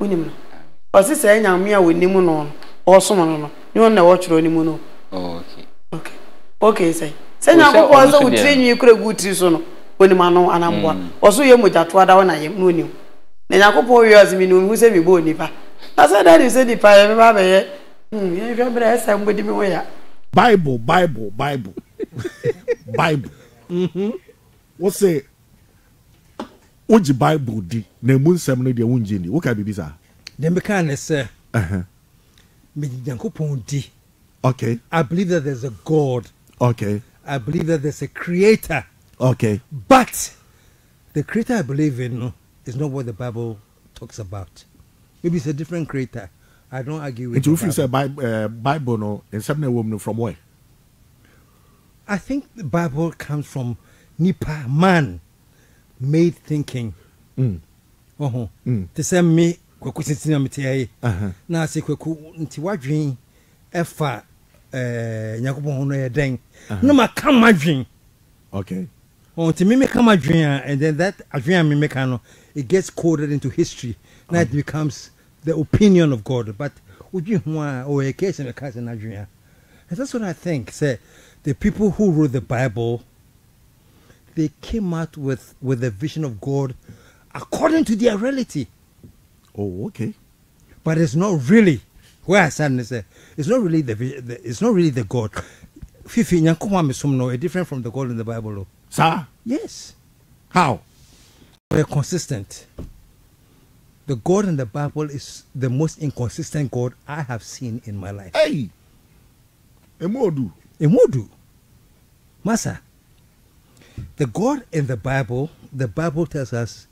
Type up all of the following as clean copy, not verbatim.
Unim. Osi say nyame a wonimu no, osomo no. Ni on na wo chiro nimu no. Okay. Okay. Okay say. Say na ko ozo utrenyi kuregu utri so no. Onima no anamboa. Ozo ye mojatu ada wona ye no nim. Na yakopo wi azimi no hu say mi bo nipa. Na say that you say the fire me ba be ye. Ye hwa bra esa mbodi mi wo ya. Bible. Bible. What say? Oji Bible di na mu nsem no de wonje ni wo ka bibi sa dem be kan say me Nyankopon di. Okay, I believe that there's a God. Okay, I believe that there's a creator. Okay, but the creator I believe in is not what the Bible talks about. Maybe it's a different creator. I don't argue with it. You say Bible no nsem na woman from where? I think the Bible comes from Nipa man made thinking. They send me kwaku sintina metiaye na se kwaku nti wadwen efa Nyankopon hono ye den na maka madwen. Okay, nti me meka madwen and then that adwen me meka no it gets coded into history and that becomes the opinion of God. But uji ho a o e case na case na adwen. That's what I think. Say the people who wrote the Bible, they came out with a vision of God according to their reality. Oh, okay. But it's not really where I stand. It's not really the God. Fifi Nyankopon mesomno is different from the God in the Bible. Sir? Yes. How? We're consistent. The God in the Bible is the most inconsistent God I have seen in my life. Hey. Emodu. Masa. The God in the Bible tells us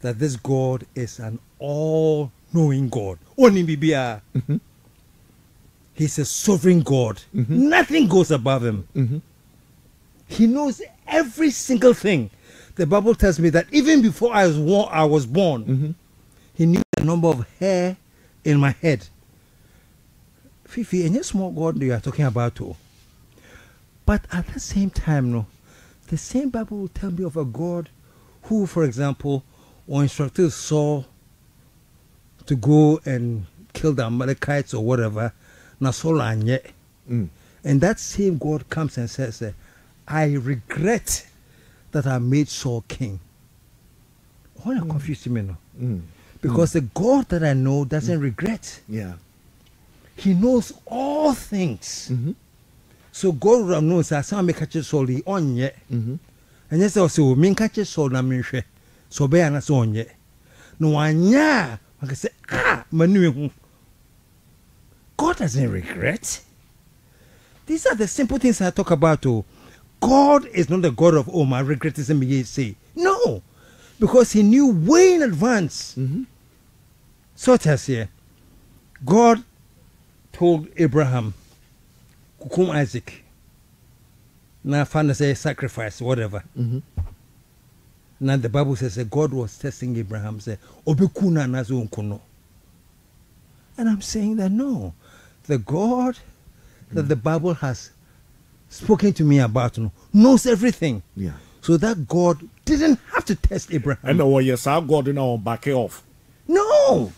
that this God is an all-knowing God. He's a sovereign God. Nothing goes above him. He knows every single thing. The Bible tells me that even before I was born, he knew the number of hair in my head. Fifi, any small God you are talking about too. But at the same time, the same Bible will tell me of a God who, for example, or instructed Saul to go and kill the Amalekites or whatever, and that same God comes and says, I regret that I made Saul king. Why not confuse me now? Because the God that I know doesn't regret. Yeah, he knows all things. So God would have known that someone may catch Saul on yet. And yes, also, me catch Saul na me hwe. So be ana so on yet. No anya, I can say, ah, manu. God doesn't regret. These are the simple things I talk about. Oh, God is not the God of oh my regret is me say. No, because he knew way in advance. So it says here, God told Abraham, Kukum Isaac. Now, father says sacrifice, whatever. Now, the Bible says that God was testing Abraham, say, Obikuna nazo unkono. And I'm saying that no, the God that the Bible has spoken to me about knows everything. Yeah. So that God didn't have to test Abraham. And oh yes, our God now back off. No.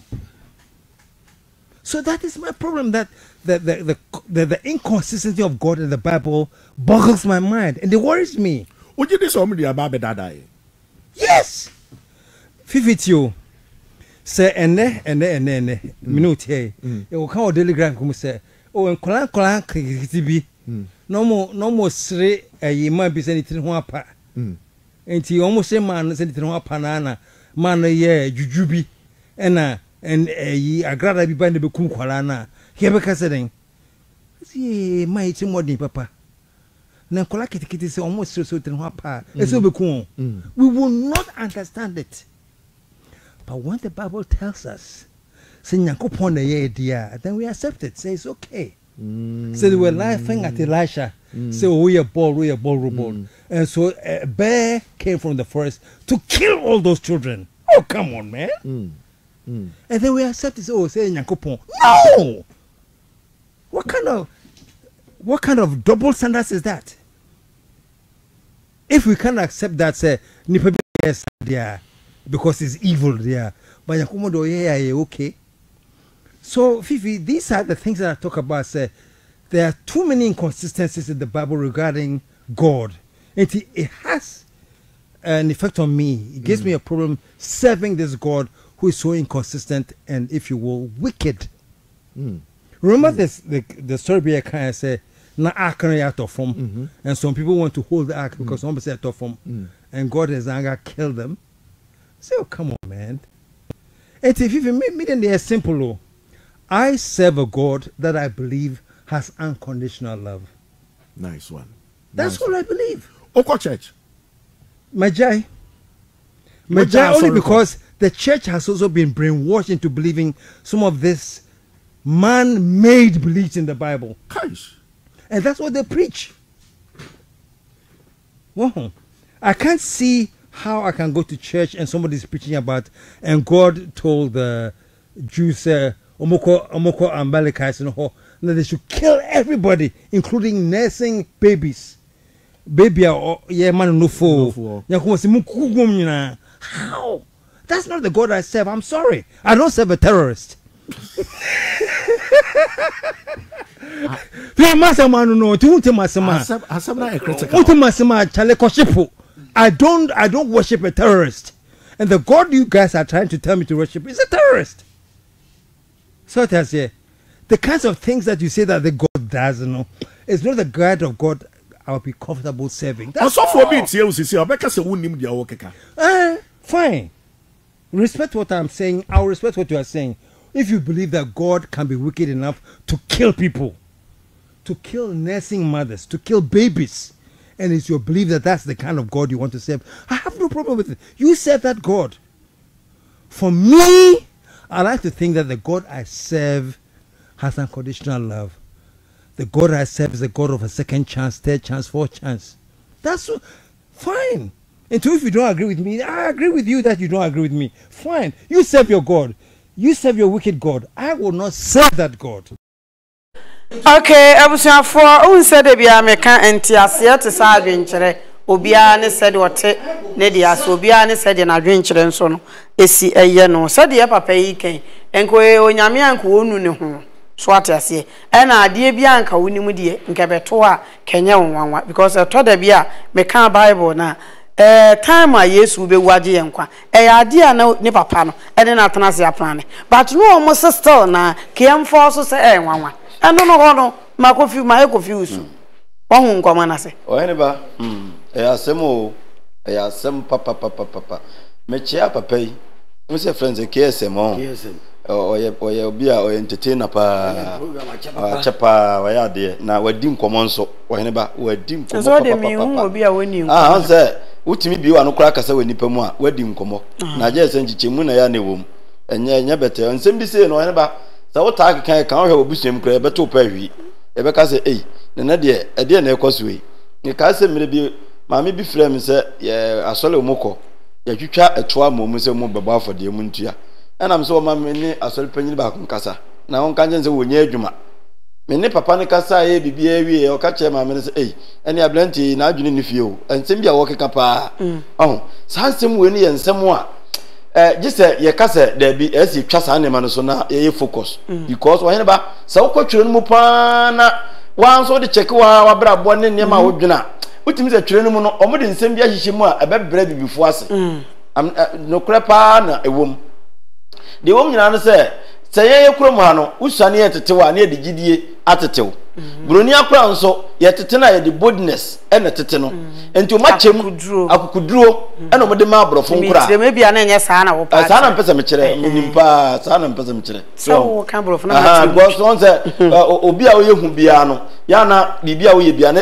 So that is my problem, that the inconsistency of God in the Bible boggles my mind and it worries me. Would you do something about that? Yes. Fifitio. Say ene minute here. It will come a telegram come say, oh and kolan kiti bi. No more sre e ma bi send tin ho apa. Enti almost say man send tin ho apa na na man ye jujubi ena. And ye agrada bi bande be kum kwala na here be kase den see my team modern papa na kola kitikiti say almost so ten ho pa e so be kun. We will not understand it, but when the Bible tells us say Nyankopon na ye dia, then we accept it, say it's okay. So they were laughing at Elisha, say we are bold. And so a bear came from the forest to kill all those children. Oh, come on, man. And then we accept it. Oh, say Nyankopon. No. What kind of double standards is that? If we can't accept that, say Nipa because it's evil there, okay. So, Fifi, these are the things that I talk about. Say, there are too many inconsistencies in the Bible regarding God. And it has an effect on me. It gives me a problem serving this God who is so inconsistent and, if you will, wicked. Remember this, the story here kind of say, na ark from, and some people want to hold the ark because somebody said from, and God has anger killed them. Say, oh, come on, man. And if you make me, then they are simple. I serve a God that I believe has unconditional love. Nice one. That's what I believe. Oko Church. Majai. Majai only because the church has also been brainwashed into believing some of this man-made beliefs in the Bible. Gosh. And that's what they preach. Wow. I can't see how I can go to church and somebody's preaching about, and God told the Jews, Omoko Amalekites, that they should kill everybody, including nursing babies. Baby, yeah, man, no fool. How? That's not the God I serve. I'm sorry. I don't serve a terrorist. I don't worship a terrorist. And the God you guys are trying to tell me to worship is a terrorist. So it has here. The kinds of things that you say that the God does, it's not the God of God I'll be comfortable serving. That's all. Fine. Respect what I'm saying. I'll respect what you are saying. If you believe that God can be wicked enough to kill people, to kill nursing mothers, to kill babies, and it's your belief that that's the kind of God you want to serve, I have no problem with it. You serve that God. For me, I like to think that the God I serve has unconditional love. The God I serve is the God of a second chance, third chance, fourth chance. That's fine. And so if you don't agree with me, I agree with you that you don't agree with me. Fine. You serve your God. You serve your wicked God. I will not serve that God. Okay, I was saying for who said they be American and Tiasia to serve in Chile. Obiane said what Nedias Obiane said in a drink and so is a yeno. Said the upper pay came and go on Yamian Kuunu. So what I say, and I dear Bianca, we knew dear in Cabetoa, Kenya one because I told the beer, make a Bible now. Time I yes will be wadi and qua. Idea no nipper panel, and then Atanasia plan. But no almost still now came for so say one. I don't know, my confuse, my confuse. One come on, I say. Oh, anybody, I am papa. Mechia papa, Mr. Friends, a case among or your beer or entertainer, chapa, where dear. Now we're dim common so, or anybody, we're dim. That's all they mean will be a winning. Ah, sir, would me be one crack as a winning Pemua, where dim como. Now just send Chimuna any womb, and yeah, better, and send me say no anybody. So what I can count her bush him crab, but two perry. Ebeka say, eh, then a dear neckosway. You can't say maybe, Mammy be flame, sir, yeah, a solo moco. Yet you chat a 12 moments or more babble for dear Muntia. And I'm so mammy, I saw penny back on Casa. Now on Canyon, so we near Juma. Many Papa Casa, eh, BBA, or catcher, my minutes, eh, and you're plenty in Argentine if you, and send me a walking capa. Oh, Sansom Winnie and Samoa. Just your cassette, there be as you trust animals on a focus. Because whenever so coaching Mupana once or the Chequoa, Brab one in Yama Wugina, which means a train mono almost in Sambia Shima, a bed bread before us. I'm no crapana a womb. The woman said, say, Cromano, who's sunny at the tower near the GD attitude. Brunia crown so yet the boldness and a tetano, and too much him drew, I could draw, and over the marble from there may be an Sana or Sana Pesamitre, Nimpa, Sana Pesamitre. So, Campbell was on the Obia Humbiano, Yana, Libia,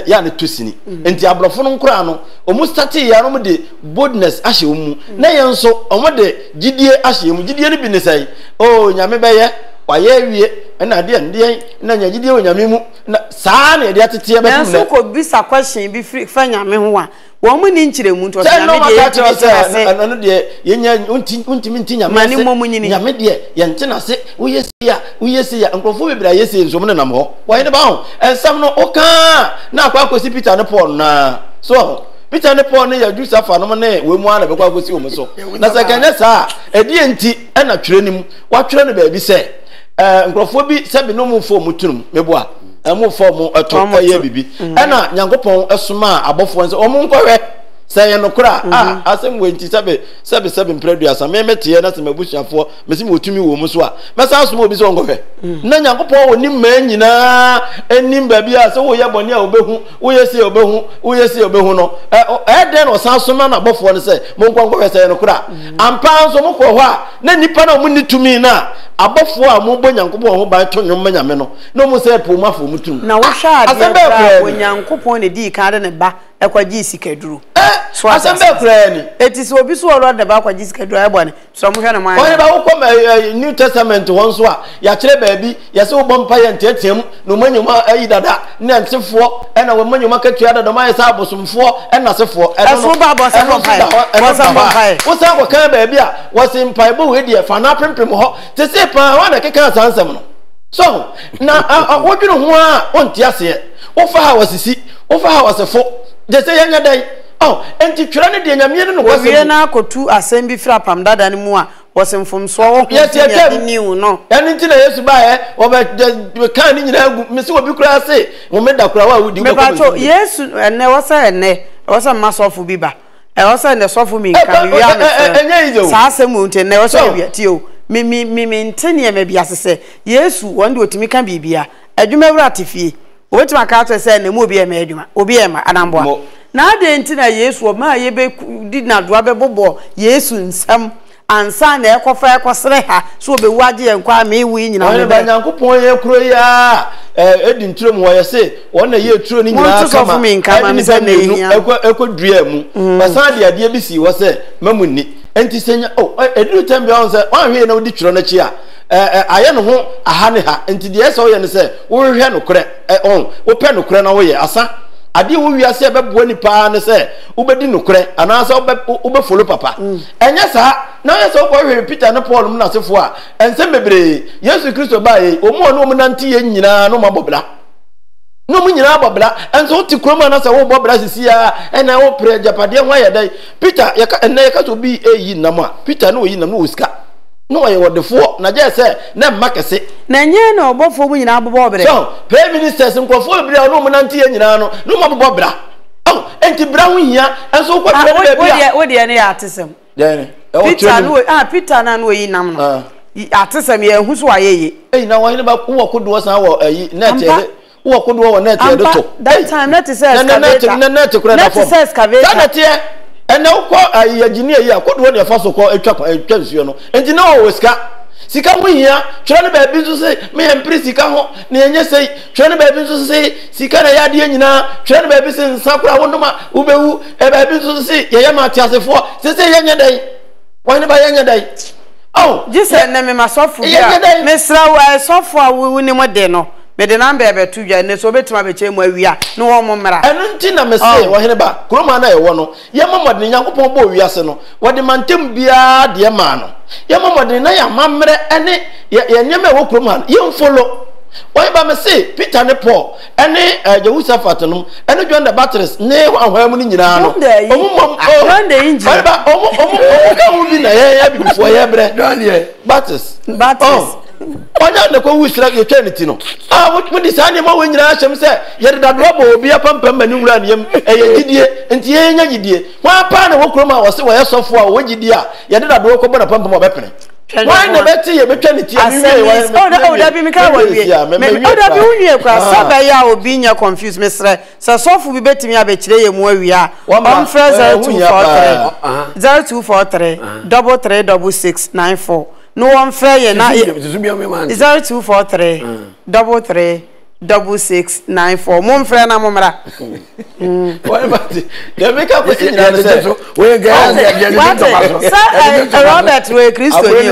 Yana Tusini, and Tiabrofon Crano, almost 30 yards de boldness Ashum, Nayan so, on what day, Gidia Ashum, Gidia Binisai, oh, Yamebaya. Why, and I didn't, dear, Nanya, you do your memo. Sani, the attitude of so could be a question be free, find your memoir. Woman into the moon to tell no other dear, Untimintina, my new woman in your media, Yantina say, we see, and conformably, I see in so many more. Why about? And some no oka, now, Quaco Sipita upon so. Peter ne Paul ne yadu safa no ne we mu ana bekwa kosi omso na se kenya sa edi enti e na twere nim wa twere ne ba bi se nkrofo bi se bi no mu fo mu tunum meboa mu fo mu eto ye bibi e na nyankopon esoma abofo nse omu nkowe se ye no kura a asem we enti se be mpredu asa me metie na se mabusuafo me se me otumi wo mu so a me sa asoma obi so nkowe na nyankopon woni ma nyina enim ba bi a se wo ye boni a obehu wo ye se obehu wo ye se obehu no e den o sa asoma na abofo ne se mo nkowe se ye no kura ampa nso mo ko ho a na nipa na mo nitumi na abofo a mo bo nyankopon ho ban to nwom nyame no no mo se po mafo mu tunu na wo sha ade bo nyankopon ne di ka de ne ba ekwaji sikaduru so asembe kura ni etisi obi so oro de ba kwaji sikaduru ay bone so mo hwe na man oni ba wo kom New Testament won so a ya kire ba bi ya se wo bompa ya ntiatem no manyuma ayi dada na ntefo e na wo manyuma ka tua dada ma yesa abosomfo e na sefo e no so ba abosomfo pai wo sa ko kan ba bi a wo se mpai bo we de fa na pempem ho te se pa wa na keka sansem no so na wo dwino ho a ontiase wo fa ha wasisi wo fa ha wasefo de se yenya dai oh enti twira ne de nyamie ne no wose na akotu asem bi fra pam dada ne mu a wose mfomso wo niu no yani nti na Yesu ba ye wo be kan ni nyina agu me se obi kura se wo me da kura wa wudi me ba cho Yesu ene wose masofu bi ba e wose ne sofu mi kan wi ame sa asem unte ne wose wi ti o mi ntene me bi asese Yesu wonde otimi kan bibia adwuma wura tefie obetima ka to se ne mu obi e ma adwuma obi e ma anamboa na de nti na Yesu ma ye be di na do abebobọ Yesu nsam ansa na ekofa ekosere ha so obewu age enkwa me wi nyina me ba Nyankopon ye kro ya edi nturom wo ye se won na ye turo ni nyina kama edi se na ehia ekodua mu basa de ade bi si wo se mamunni enti senya oh edi utem bi on se on hwe na odi twro na chi a aye no ho aha ne ha enti de se wo ye ne se wo hwe no kre on wo pe no kre na wo ye asa ade wo wiase bebo ni pa ne se ubedi nokre ananse ube follow papa enye sa na yeso ko hwe Peter ne Paul mu na sefo a ense bebre Yesu Kristo ba ye omo no mu nante ye nyina no mabobla no mu nyina abobla enso ti kroma na se wo bobla sisia ena wo pre japade ho ye dai Peter ye ka ena ye ka to bi e yi nam a Peter no yi nam no uska no ye wodefo na je se na makese na nye na obofo mu nyina abobo obere so prime ministers nkofo obere no mu nante ye nyina no no abobo bra oh enti bra ho hia enso kwa bra bia wo de ne ya atesem dene Peter no ah Peter na no yi nam no atesem ye hu so ayeye ei na wo hene ba wo kodo san wo ayi net ye wo kodo wo net ye to that time net says net kura na form that ye ene wo ayi engineer ye kodo wo de fa so ko etwa nsuo no enti na wo ska sika hunya twene baby nso se me empri sika ho na enye sei twene baby nso se sika na yade anyina twene baby se nsakura wonoma ubewu e baby nso se ye ma tiasefo se se yenye dai wani ba yenye dai oh jise na me masofu bia mesra wa sofu a wu ni mode no me de na bebe tudwa ne so betima be chemu awia no wo mmra enu nti na me se wo hene ba kroma na ye wo no ye mamodin Nyankopon bo wiase no wo de mantem bia de ma no ye mamodin na ya mamre ene ye nyema wo kroma ye mfolo wo ba me se Peter ne Paul ene Jehoshaphat no ene John the Baptist ne ahwamu ni nyina no omum John the Engineer ba omum ka hu bi na ye ya bi fo ye bre Baptist onya ne ko wusra ye twenty no ah what me disane ma we nyira ahyem se ye dadrobo obi apampam mani wura ne yem eye gidie enti ye nya gidie wa pa ne wo kroma wo se wo ye sofo a wo gidie a ye dadrobo ko bona pampam obepene why ne beti ye betwa ne ti anwe wa o da bi me ka wa wie me o da bi unye kwa saba ya obi nya confuse me sre se sofo bi betimi abekire ye mu awie a on fraser 243 0243 336694 no one fair ye na 0243 336694 mon frère na momra what about they make up with you so we guys Robert we Kristo ni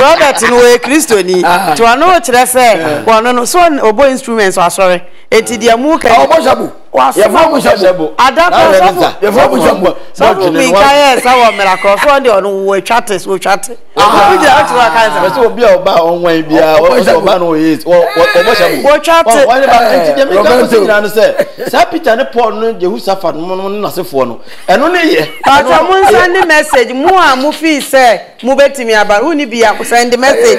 Robert we Kristo ni to ano o kire se ko no so obo instruments asore Eti dia muka. Omojabu. Omojabu. Adapta. Omojabu. Sabu mikaye sawa miracle. Fondi onu we chatte we chatte. Obi dia actually akaisa. Meso obi oba onwan bia. Oba no yes. Omojabu. We chatte. Why never enti dia mika ko nyina no se. Sa picture ne Paul no Jehoshaphat no nasefo no. Eno ne ye. Ata mun send message mu a mu fi se mu betimi aba. Uni bia ko send message.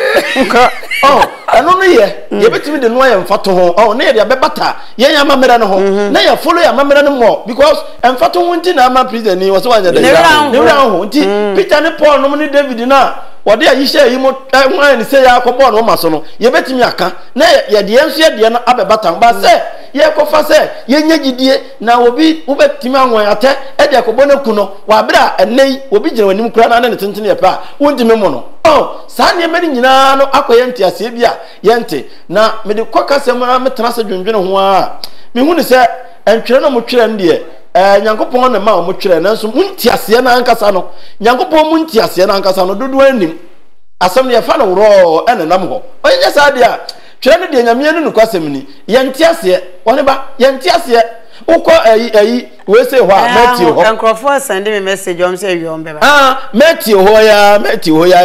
Oh. Eno ne ye. Ye betimi de no ye mfato ho. Oh ne ye de beba yeah, my mother, no, now you follow your mother no more because I'm fat on Tina, my prison. He was one of the round Peter and Paul, no David, now what there you say, you must say, I come on, Masono. You bet me, I can't. Nay, you're the answer, dear Abba Batang, but say, yeah, Kofasa, yeah, now will be Ubet Timan when I tell Edia Cobono Kuno, Wabra, and Nay will be when you crown and attend to your pa, won't you mono? Oh, Sandy Medinano, Aquayantia, Sibia, Yente, now Medicoca Semana Metrasa Junjunua. Me wouldn't say, and China Mucheran dear. Nyankopon na ma o motwere nanso muntiase na ankasa no nyankopon muntiase na ankasa no dodo anim asem ne fa no ro ene nam ho onya sa dia twere ne dia nyame anu kwasem ni ye ntiase one ba ye ntiase ukọ ayi we say ho Matthew ho nkrofo send me message om say you beba Matthew ho ya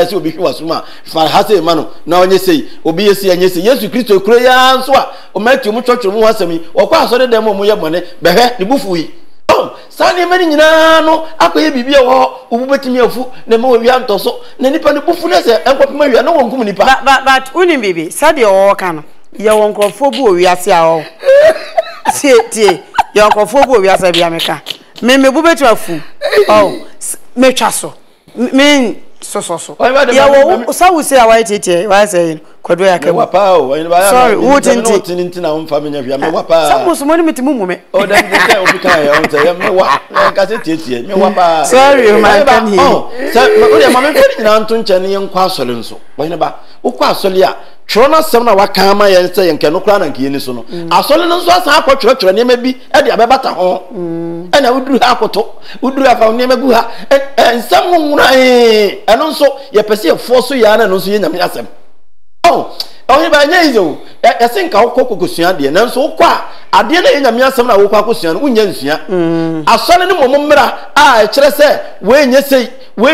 say obi hwe wasuma fa ha say ma no na onye say obi yesi anye say Yesu Kristo kure ya nso a o Matthew mu twotwere mu wasem yi okwa asore dem mu ye mone behe ne bufu yi Sani meni nyina no akoye bibia wo ububetimi afu na ma wi antoso na nipa ne bufu na se enkopima wi na wonkum nipa but unim bibi sade wo ka no ye wonkrofo bu wi ase a wo tie ye wonkrofo bu wi ase bia meka me bubetu afu oh me chaso me so ye wo sa wo se a wa tie wa se kwado ya ke wapa o sorry wutinti na mfa menya hwia me wapa sabu so moni mitimu mume o da bi se obi kan ya onta ya me wa nka se tietie me wapa sorry my can here oh o ya mama kwani na ntun chane ye nkwa asole nso wani ba ukwa asole ya trona sem na waka ma ye nse ye nke no kra na nke ni so no asole nso asa akwa twetwere ne ma bi e de abebata ho ena uduru akoto uduru afa ne ma gu ha ensam nwura eno nso ye pese ye force ya na eno nso ye nyame asem oh anybody nyezo I think how kokokosua de na nso kwa ade na nyame asem na wo kwa kosua no unya nsua asone ne mommra a e kire se we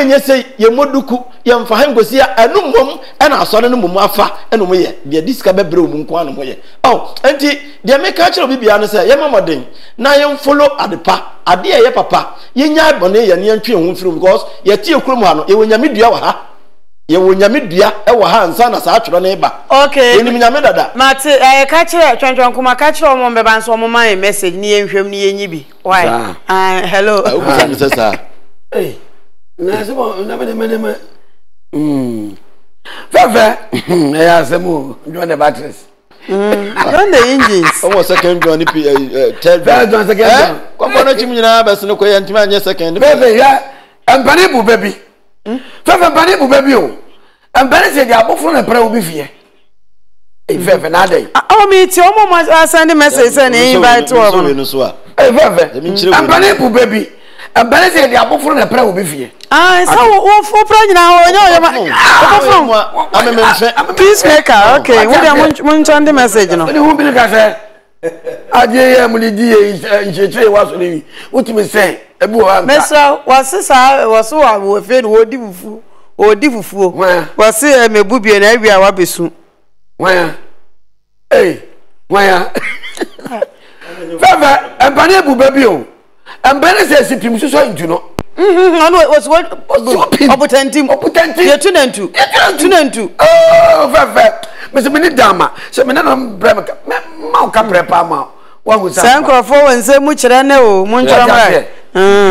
nyesei ye moduku ye mfa hangosi a enumom na asone ne mom afa eno mo ye de diska bebre o mun kwa no mo ye oh enti de me ka kire bibia no se ye momoden na ye follow adepa ade ye papa ye nya bone ye ne ntwe ho firu because ye tie krom ha no ye nyame dua wa ha ye wonyame dua e wo ha nsa na saa tworo ne ba okay eni nyame dada mate ka kire twantwan kuma ka kire omo mbeba nso omo man message ni yenhwem ni yenyi bi why hello eh na se mo na me fe ya se mo join the batteries join the engines omo second join p tell join second ko bono chim nyina ba se no ko yentima anye second baby ya empani bu baby fefe empani bu baby o Embedded said, "I bought a prayer with you." If ever another, oh, me too. I send a message and invite to a woman. Embedded, baby. Embedded said, "I bought a prayer with you." Ah, so what for? Pray now. I'm a peacemaker. Okay, we are munching the message now. Who be the guy? I dey mulidi je was only. What you say? Mr. was so I afraid we dibufu. O difufu o wase mebubie na awia wabesu wan eh wan baba empane bu baby o empane se sipim so ntu no no was what opportunity you tunentu oh baba me se me ni dama se me na no brema ma ka prepa ma wa go sa sankrofo wense mu kire na o mu ntoro ma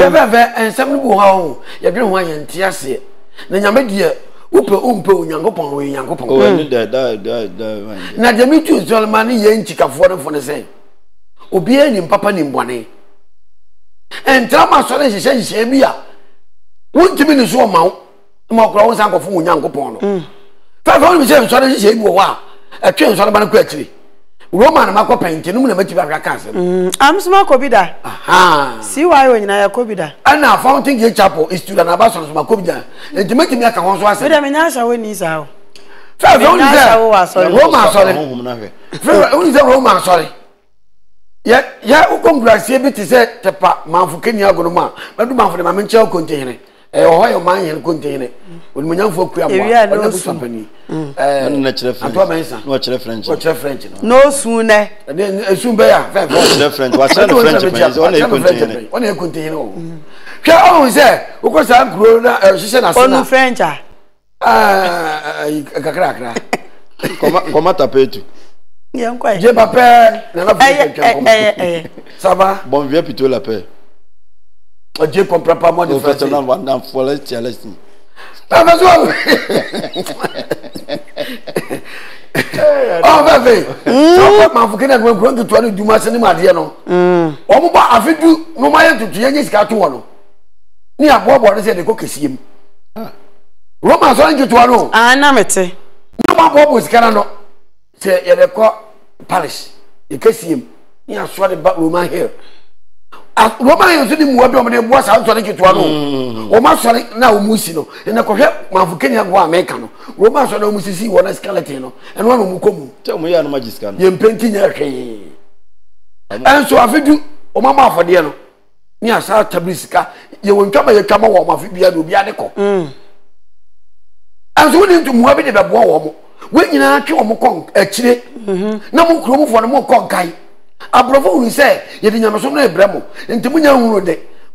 baba ensem no bu ha o ya dwene ho ayenti ase na nyame die upe umpe onyankopon we nyankopon ko ni da na de mi tu solomani ye nchikafo no fo ne sen obi ani papa ni mbone en drama so ne sise bia wontimi ni so ma ma okra won sankofo onyankopon no fa fa mi se so ne sise bi wa atwe so ne ban ko atiri roman ma ko penti no na mati ba hwaka sen am sma kobida aha si why we nyina ya kobida ana fountain gate chapel is to na baso sma kobida enti mati mi aka won so ase we nyina sha we ni sa o fa we nyina sha wo aso roman sorry roman sorry ya ukongrasie bi ti se tepa manfuke ni agonoma na du manfo de ma menche okontehene e ho yo manye okontehene onimunyanfo akua ma na bu sapani na kire French atwa mensa na kire French o kire French no sun ne esun be ya fe kire French wa kire French ona ekontehene o hwe ohun se ukosa nkro na hwehye na sana onu French ah kakrakra koma tapetu J'ai pas peur. Ça va? Bon, viens plutôt la paix. Dieu ne comprend pas moi de faire ça. Pas besoin. Oh, va faire. On va m'envoyer dans le coin de toi, du matin, ma dire non. On va pas avec tout. Nous m'ayons tout. Tu es qui à toi non? Ni à quoi boire des coques ici. Romain, soin de toi non? Ah, non, mais tu. Nous m'avons posé canon. C'est le corps Paris. Il y a un soir de Romain Hill. Romain Hill, moi, on boit ça, on s'en est toi. On m'a sonné, là, au Moussino. Et n'a correct, ma Kenya, ou Américain. Romain sonne au Moussi, ou un scalatino. Et on m'a comme. Tiens, moi, on m'a dit ça. Il y a un painting. Un soir, avec du, on m'a fait dire. Il y a ça, Tabliska. Il y a un cabaret, il y a un cabaret, il y a un cabaret, il y a un cabaret. When you are Kong, actually, no more for more conkai. I provoke, we say, you didn't have so many bramo, and to me, you know,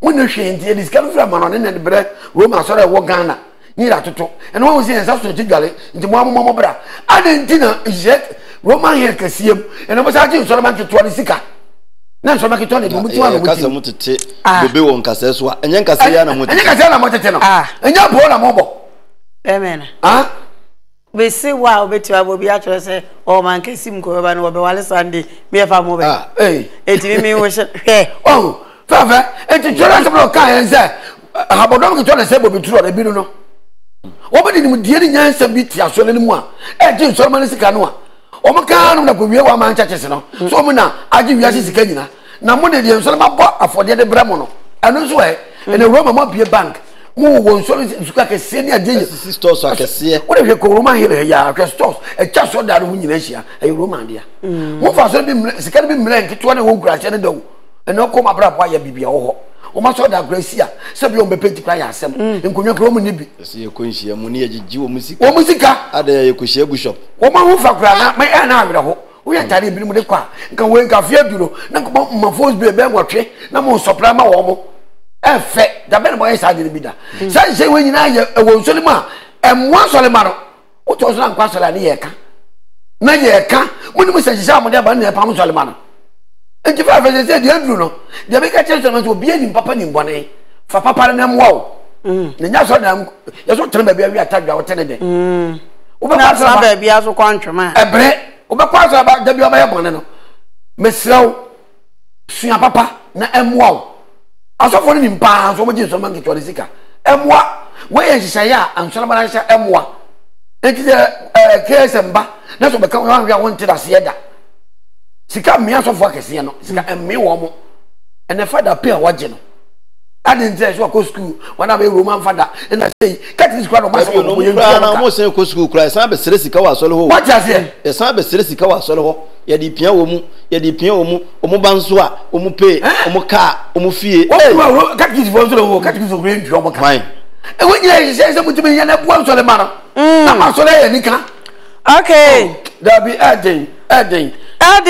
when you change the discovery of Manon and the bread, Roman Sora Wagana, near to and one was in Sasso Galley, into Mamma Bra. I didn't dinner is yet Roman here can see him, and I was asking Solomon to 26. Now, so Macatoni, the bill on Cassasua, and Yankasana Montana, and Yapona Mobo. Amen. Ah. We say, wow, bet you I will be at your say, oh, man, can see him go over and over one Sunday. Me have a mobile. Ah, eh, it didn't mean we should. Oh, father, and to tell us about Kayans, how about the Jonas able to draw the Biduno? What did you dear Yans and beat your son anymore? And Jim Solomon Sicanoa. Oh, Macan, Napoleon, man, Chachesano. So, Mona, I give you as his Kenya. Now, Monday, you son of a pot for the Bramono. And also, and a Roman might be a bank. Move on, so it's like a senior deal. Sisters, I can see. What if you call Roman here? Yeah, I can stop. A chest on that win in Asia, a Roman dear. What for something is going to be blank to one who grass and do. And no come abroad by a BB or Master da Gracia, Sabion Bepetti Prias, and Kunya Romanibi. See your Queen, she a Munia Jew music. Oh, Musica, I dare you could share Bishop. Oh, my roof of Granada, my Anna. We are tired of being with the car. Can wake up here, you know. Now, my voice be a bad watch, no more soprano or en fait, d'abord moi ça dit le bida. Ça c'est when na ye won solima, en won solima no. O to so na kwa sola na ye ka. Na ye ka, muni mo se jisa mo de ba na pa mo solima no. En ti fa fe se di andru no. De be ka che so no bi ani papa ni mbone. Fa papa na mo wo. Na nya so na ye so trema bia wi atagwa wo tene de. Wo be ka so ba bia so kwa ntwema. Ebre, wo be kwa so ba da bia ba ye bone no. Mesrawo. Sua papa na emwo. Aso for ni mpa so mo je so man ke tore sika emwa we ye shisaya anso na sha emwa enti case mba na so be ka wan ria won tira se da sika mi aso for kese no sika emi wo mo and the father pay wa je no adin ze so ko school wana be Roman father and I say cut this crowd of my so no na mo say ko school cry san be sere sika wa so lo ho what ya say e san be sere sika wa so lo ho yedi pia omu omubanzo a omupe omuka omufie o ka kids for so ka kids for rendu omuka fine e wonyira yise se mutumi yana bua nsole mara na ma sole yanika okay there be adding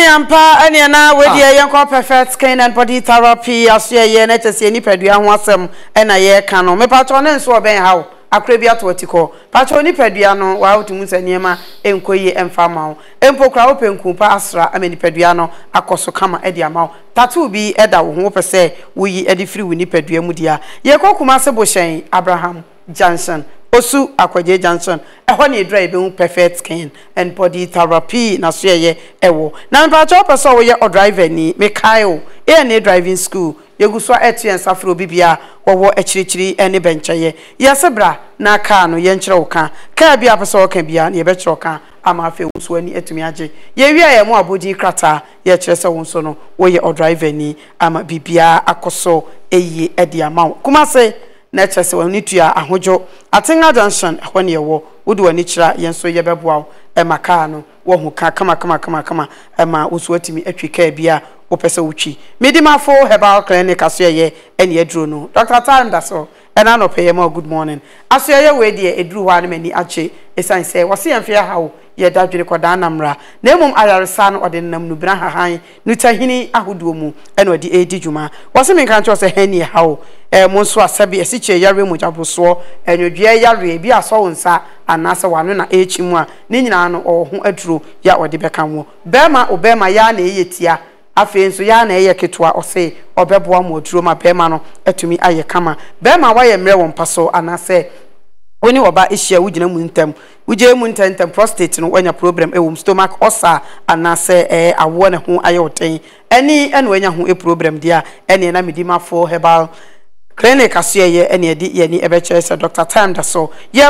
ampa ania na wedi yenko perfect skin and body therapy aso ye na chese ni padua ho asem e na ye ka no me patro na nso oben hawo akrabia to otiko patro ni padua no wa otimu saniema enkoyi emfa mawo empokra openku pa asra ameni padua no akoso kama e dia mawo tatu bi e da wo ho pese wo yi edi free wi ni padua mu dia ye kokuma se bohyen Abraham Johnson osu akwaje Johnson eho ne dry be perfect skin and body therapy na so ye ewo na mpacho person wo ye o driver ni Mikhail e ne driving school yeguswa etu ensafro bibia wo echirichiri ene benchaye yesebra na ka no ye nchire oka ka bia person oka bia na ye betchire oka amafe uso ani etumi age ye wi aye mo abodi krata ye chire se wonso no wo ye o driver ni ama bibia akoso eye edi amawo kuma se na chese woni tua ahojo atenga Johnson hwani ewo wodi wani kira yenso ye beboa e maka no wo ho ka kama ema usuatimi atwika bia opese uchi medima fo herbal clinic asoye ene edru no Dr. Tarim Daso ena no peye mo good morning asoye we de edru wa ne mani ache esan se wose emfia hawo ye dadwere koda namra na emum ayaresa no ode nam nubira hahan nutahini ahoduo mu ene odi edi juma wose menkan cho se hani hawo mo nso asabe esiche yare mu jaboso enodua yare bi aso wonsa anase wano na echimu a ne nyina no oho aduro ya ode beka mo bema obema ya na eyetia afenso ya na eye ketwa ose obeboa mo oduro ma bema no atumi aye kama bema wa ye mre won paso anase oni oba ehia wugina mu ntem wuje mu ntem prostate no wanya problem ewo stomach ulcer anase awo ne ho aye oten ani ene wanya ho problem dia ene na medima for herbal clinic asye ene di ye ni ebe chere Dr. Tarim Daso ye